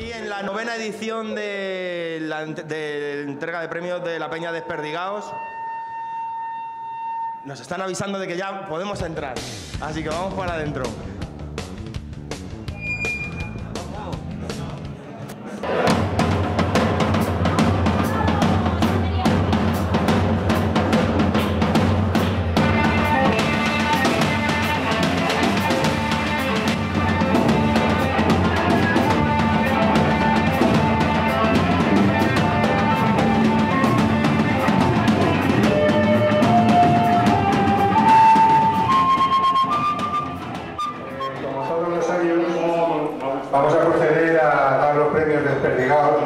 aquí en la 9ª edición de la entrega de premios de la Peña Desperdigaos. Nos están avisando de que ya podemos entrar, así que vamos para adentro. Vamos a proceder a dar los premios Desperdigaos.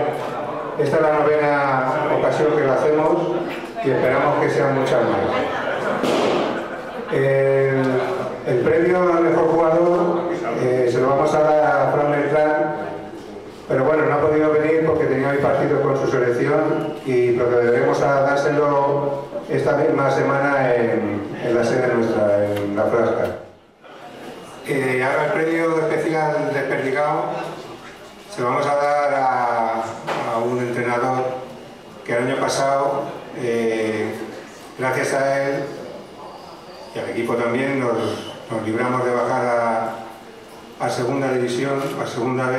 Esta es la 9ª ocasión que lo hacemos y esperamos que sean muchas más. El premio al mejor jugador se lo vamos a dar a Fran Beltrán, pero bueno, no ha podido venir porque tenía hoy partido con su selección y procederemos a dárselo esta misma semana en la sede nuestra, en La Frasca. Ahora el premio especial Desperdigaos se lo vamos a dar a un entrenador que el año pasado, gracias a él y al equipo también, nos libramos de bajar a segunda división, a segunda B,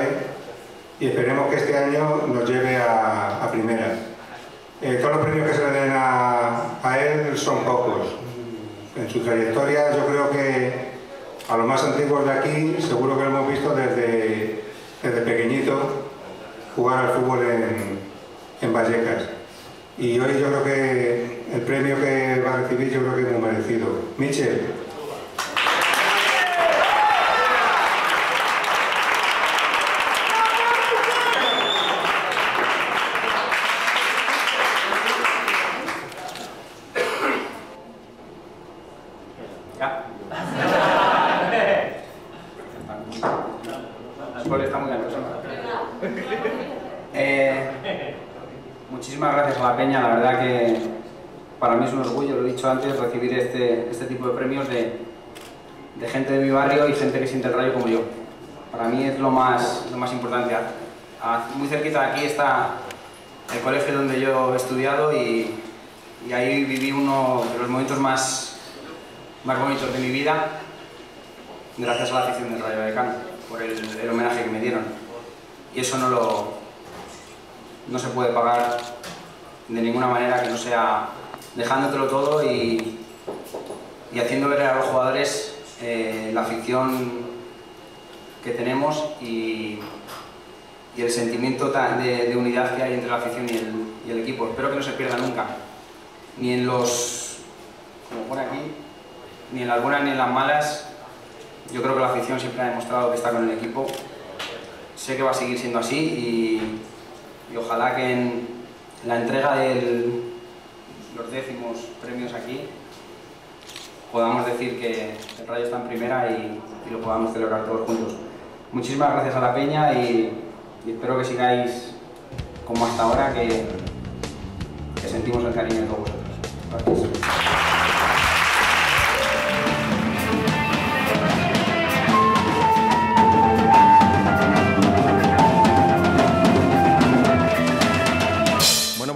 y esperemos que este año nos lleve a primera. Todos los premios que se le den a él son pocos. En su trayectoria yo creo que a los más antiguos de aquí, seguro que lo hemos visto desde pequeñito jugar al fútbol en Vallecas. Y hoy yo creo que el premio que va a recibir yo creo que es muy merecido. Míchel. Muchísimas gracias a la Peña, la verdad que para mí es un orgullo, lo he dicho antes, recibir este tipo de premios de gente de mi barrio y gente que siente el Rayo como yo. Para mí es lo más importante. Muy cerquita de aquí está el colegio donde yo he estudiado y ahí viví uno de los momentos más bonitos de mi vida, gracias a la afición del Rayo Vallecano, por el homenaje que me dieron. Y eso no se puede pagar de ninguna manera que no sea dejándotelo todo y haciendo ver a los jugadores la afición que tenemos y el sentimiento de unidad que hay entre la afición y el equipo. Espero que no se pierda nunca, ni en los, como pone aquí, ni en las buenas ni en las malas. Yo creo que la afición siempre ha demostrado que está con el equipo. Sé que va a seguir siendo así y ojalá que en la entrega de los 10º premios aquí podamos decir que el Rayo está en primera y lo podamos celebrar todos juntos. Muchísimas gracias a la Peña y espero que sigáis como hasta ahora, que sentimos el cariño de todos vosotros. Gracias.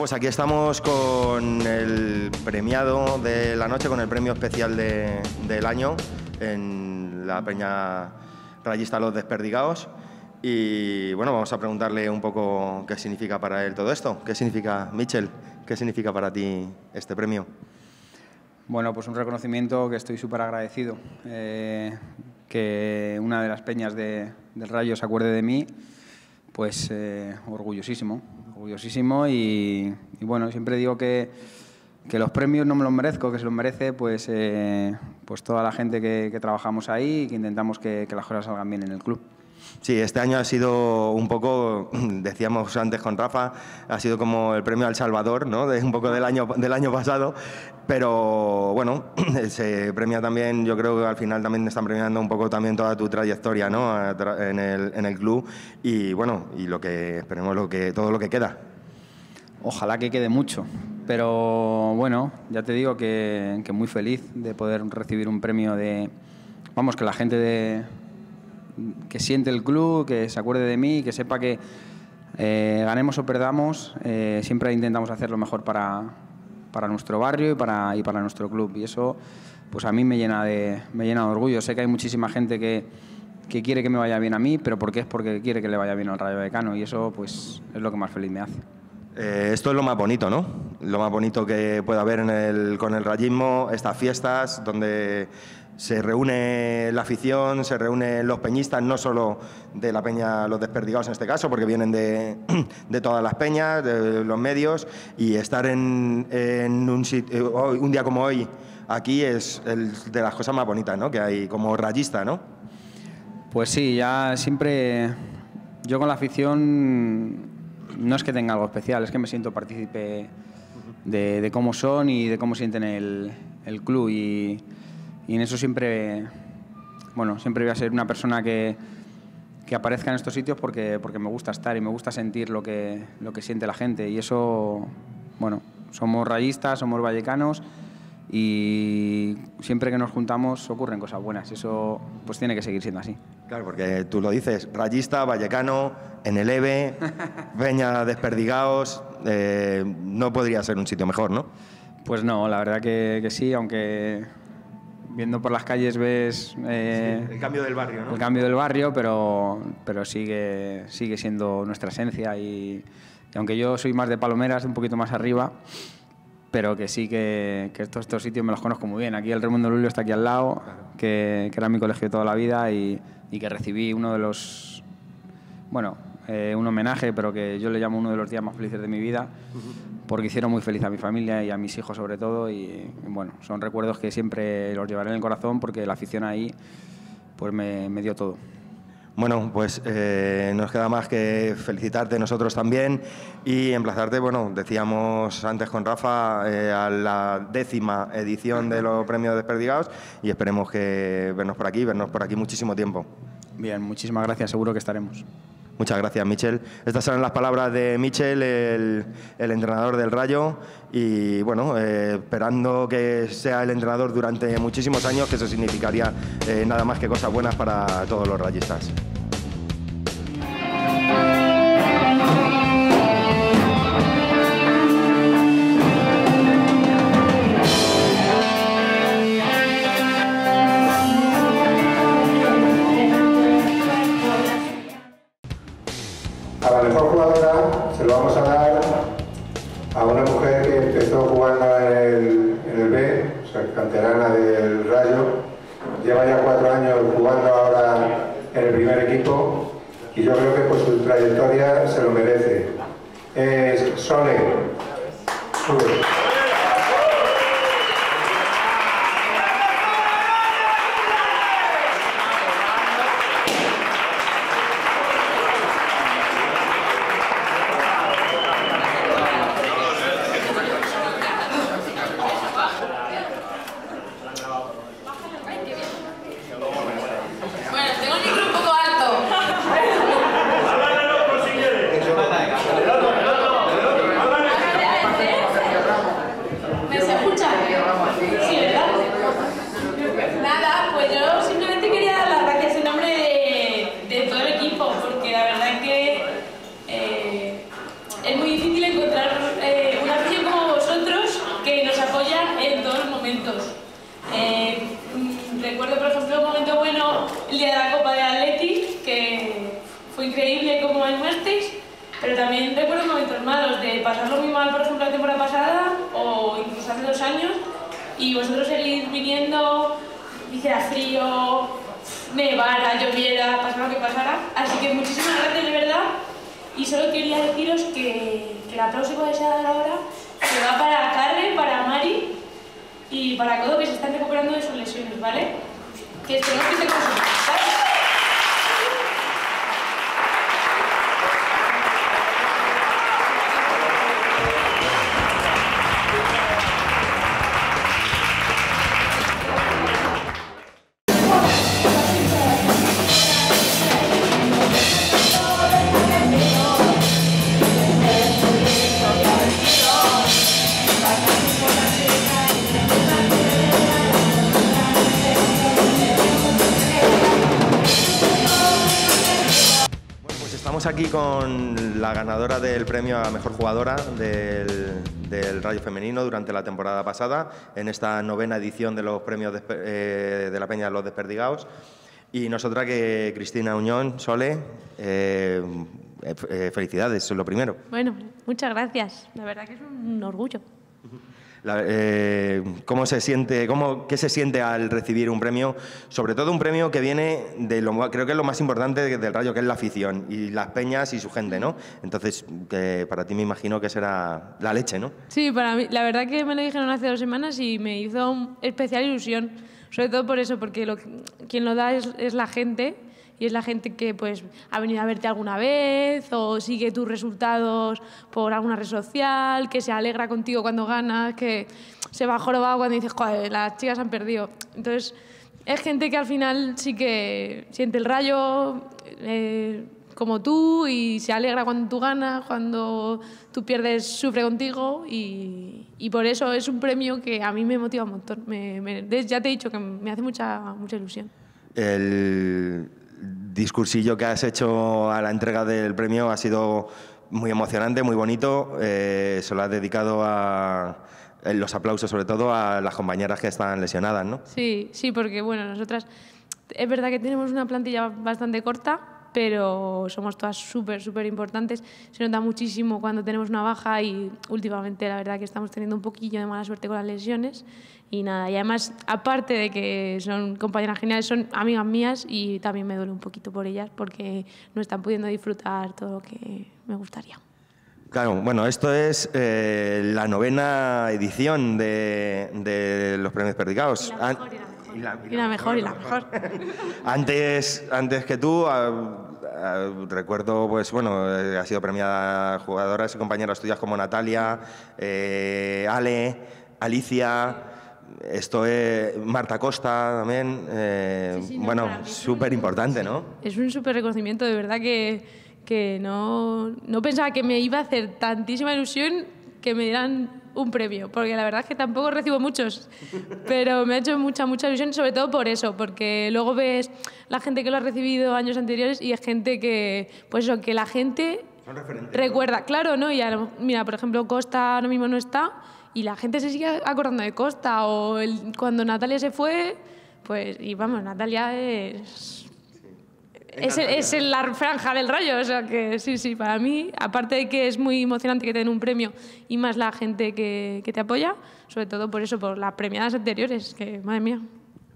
Pues aquí estamos con el premiado de la noche, con el premio especial del año en la Peña Rayista Los Desperdigaos. Y bueno, vamos a preguntarle un poco qué significa para él todo esto. ¿Qué significa, Míchel? ¿Qué significa para ti este premio? Bueno, pues un reconocimiento que estoy súper agradecido. Que una de las peñas del Rayo se acuerde de mí, pues orgullosísimo y bueno, siempre digo que los premios no me los merezco, que se los merece pues toda la gente que trabajamos ahí y que intentamos que las cosas salgan bien en el club. Sí, este año ha sido un poco, decíamos antes con Rafa, ha sido como el premio al Salvador, ¿no? Un poco del año pasado, pero bueno, se premia también, yo creo que al final también están premiando un poco también toda tu trayectoria, ¿no? en el club y bueno, y lo que esperemos, todo lo que queda. Ojalá que quede mucho, pero bueno, ya te digo que muy feliz de poder recibir un premio que la gente que siente el club, que se acuerde de mí, que sepa que Ganemos o perdamos, siempre intentamos hacer lo mejor para nuestro barrio y para nuestro club. Y eso, pues a mí me llena de orgullo. Sé que hay muchísima gente que quiere que me vaya bien a mí, pero ¿por qué? Es porque quiere que le vaya bien al Rayo Vallecano. Y eso, pues, es lo que más feliz me hace. Esto es lo más bonito, ¿no? Lo más bonito que puede haber con el rayismo, estas fiestas donde se reúne la afición, se reúnen los peñistas, no solo de la peña Los Desperdigaos en este caso, porque vienen de todas las peñas, de los medios, y estar en un sitio, un día como hoy aquí es de las cosas más bonitas, ¿no?, que hay como rayista, ¿no? Pues sí, ya siempre yo con la afición no es que tenga algo especial, es que me siento partícipe de cómo son y de cómo sienten el club. Y en eso siempre, bueno, siempre voy a ser una persona que aparezca en estos sitios porque me gusta estar y me gusta sentir lo que siente la gente. Y eso, bueno, somos rayistas, somos vallecanos y siempre que nos juntamos ocurren cosas buenas. Eso pues tiene que seguir siendo así. Claro, porque tú lo dices, rayista, vallecano, en el EVE, Peña Desperdigaos, no podría ser un sitio mejor, ¿no? Pues no, la verdad que sí, aunque viendo por las calles ves sí, el cambio del barrio, ¿no? El cambio del barrio, pero sigue siendo nuestra esencia. Y aunque yo soy más de Palomeras, un poquito más arriba, pero que sí que estos sitios me los conozco muy bien. Aquí el Raimundo Lulio está aquí al lado, claro, que era mi colegio toda la vida y que recibí uno de los, bueno, un homenaje, pero que yo le llamo uno de los días más felices de mi vida. Porque hicieron muy feliz a mi familia y a mis hijos sobre todo, y bueno, son recuerdos que siempre los llevaré en el corazón porque la afición ahí pues me dio todo. Bueno, pues nos queda más que felicitarte nosotros también y emplazarte, bueno, decíamos antes con Rafa, a la 10ª edición de los premios Desperdigaos, y esperemos que vernos por aquí muchísimo tiempo. Bien, muchísimas gracias, seguro que estaremos. Muchas gracias, Míchel. Estas son las palabras de Míchel, el entrenador del Rayo, y bueno, esperando que sea el entrenador durante muchísimos años, que eso significaría nada más que cosas buenas para todos los rayistas. Sole, sube. Y vosotros seguís viniendo, hiciera frío, nevara, lloviera, pasara lo que pasara. Así que muchísimas gracias de verdad. Y solo quería deciros que el aplauso que vais a dar ahora se va para Carre, para Mari y para Codo, que se están recuperando de sus lesiones, ¿vale? Que esperemos que se consigan, ¿vale? Estamos aquí con la ganadora del premio a mejor jugadora del Rayo Femenino durante la temporada pasada, en esta novena edición de los premios de la Peña de los Desperdigaos. Y nosotras, que Cristina Uñón, Sole, felicidades, eso es lo primero. Bueno, muchas gracias. La verdad que es un orgullo. ¿Qué se siente al recibir un premio? Sobre todo un premio que viene de lo, creo que es lo más importante del Rayo, que es la afición y las peñas y su gente, ¿no? Entonces, para ti me imagino que será la leche, ¿no? Sí, para mí, la verdad que me lo dijeron hace 2 semanas y me hizo especial ilusión, sobre todo por eso, porque quien lo da es la gente. Y es la gente que pues ha venido a verte alguna vez o sigue tus resultados por alguna red social, que se alegra contigo cuando ganas, que se va jorobado cuando dices, joder, las chicas han perdido. Entonces, es gente que al final sí que siente el Rayo como tú y se alegra cuando tú ganas, cuando tú pierdes, sufre contigo y por eso es un premio que a mí me motiva un montón. Ya te he dicho que me hace mucha ilusión. El discursillo que has hecho a la entrega del premio ha sido muy emocionante, muy bonito. Se lo has dedicado a los aplausos, sobre todo a las compañeras que están lesionadas, ¿no? Sí, sí, porque bueno, nosotras es verdad que tenemos una plantilla bastante corta, pero somos todas súper importantes. Se nota muchísimo cuando tenemos una baja y últimamente la verdad que estamos teniendo un poquillo de mala suerte con las lesiones y nada, y además aparte de que son compañeras geniales, son amigas mías y también me duele un poquito por ellas porque no están pudiendo disfrutar todo lo que me gustaría. Claro, bueno, esto es la novena edición de los premios Desperdigaos. Y la mejor. Antes que tú, recuerdo, pues bueno, ha sido premiada jugadoras y compañeras tuyas como Natalia, Ale, Alicia, esto es Marta Costa también. Sí, bueno, súper importante, ¿no? Es un súper reconocimiento, de verdad que no pensaba que me iba a hacer tantísima ilusión que me dieran un premio, porque la verdad es que tampoco recibo muchos, pero me ha hecho mucha ilusión, sobre todo por eso, porque luego ves la gente que lo ha recibido años anteriores y es gente que, pues eso, que la gente recuerda, ¿no? Claro, ¿no? Y ahora, mira, por ejemplo, Costa ahora mismo no está y la gente se sigue acordando de Costa, o cuando Natalia se fue, pues, y vamos, Natalia es... Es en la franja del Rayo, o sea que sí, para mí, aparte de que es muy emocionante que te den un premio y más la gente que te apoya, sobre todo por eso, por las premiadas anteriores, que madre mía.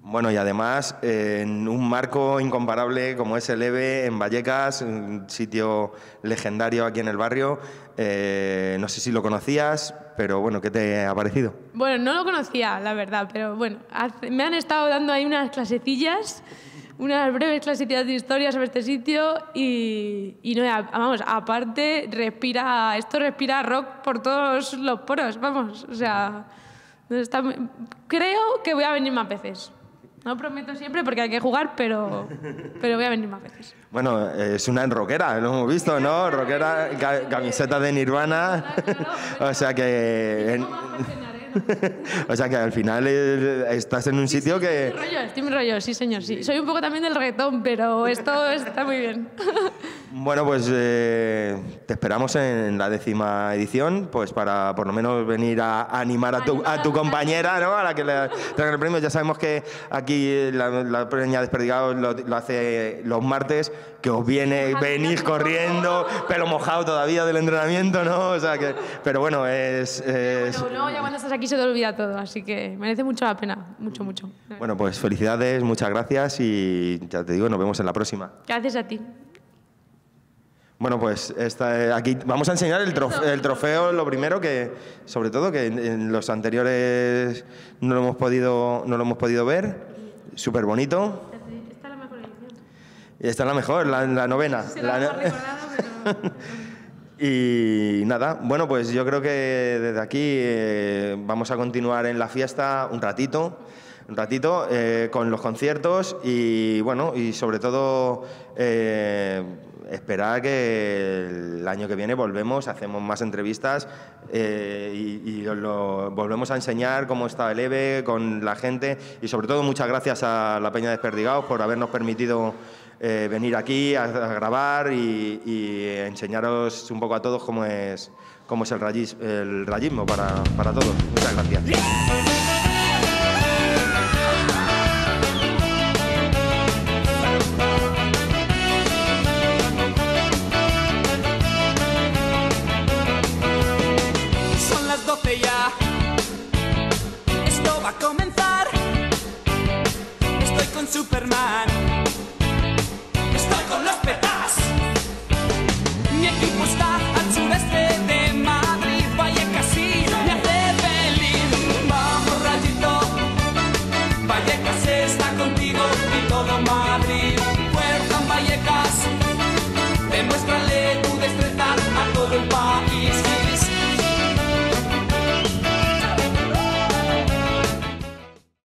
Bueno, y además en un marco incomparable como es el EVE en Vallecas, un sitio legendario aquí en el barrio, no sé si lo conocías, pero bueno, ¿qué te ha parecido? Bueno, no lo conocía, la verdad, pero bueno, me han estado dando ahí unas clasecillas, unas breves clases de historia sobre este sitio y no, vamos, aparte respira rock por todos los poros, vamos, o sea, creo que voy a venir más veces. No prometo siempre porque hay que jugar, pero voy a venir más veces. Bueno, es una rockera, lo hemos visto, ¿no? Rockera, camiseta de Nirvana, o sea que... O sea que al final estás en un sitio que... Estoy mi rollo, sí señor, sí. Soy un poco también del reggaetón, pero esto está muy bien. Bueno, pues te esperamos en la 10ª edición, pues para por lo menos venir a animar a tu compañera, ¿no? A la que le traigan el premio. Ya sabemos que aquí la Peña Desperdigaos lo hace los martes, que os venís corriendo, pelo mojado todavía del entrenamiento, ¿no? O sea que... Pero bueno, Bueno, luego ya cuando estás aquí se te olvida todo, así que merece mucho la pena, mucho. Bueno, pues felicidades, muchas gracias y ya te digo, nos vemos en la próxima. Gracias a ti. Bueno, pues aquí vamos a enseñar el trofeo, lo primero, que sobre todo que en los anteriores no lo hemos podido ver, súper bonito. Esta es la mejor edición. Esta es la mejor, la novena. Sí, la mejor recordado, pero... Y nada, bueno, pues yo creo que desde aquí vamos a continuar en la fiesta un ratito con los conciertos y bueno, y sobre todo esperar que el año que viene volvemos, hacemos más entrevistas y os lo volvemos a enseñar cómo está el EVE con la gente y sobre todo muchas gracias a la Peña Desperdigaos por habernos permitido venir aquí a grabar y enseñaros un poco a todos cómo es el rayismo para todos. Muchas gracias.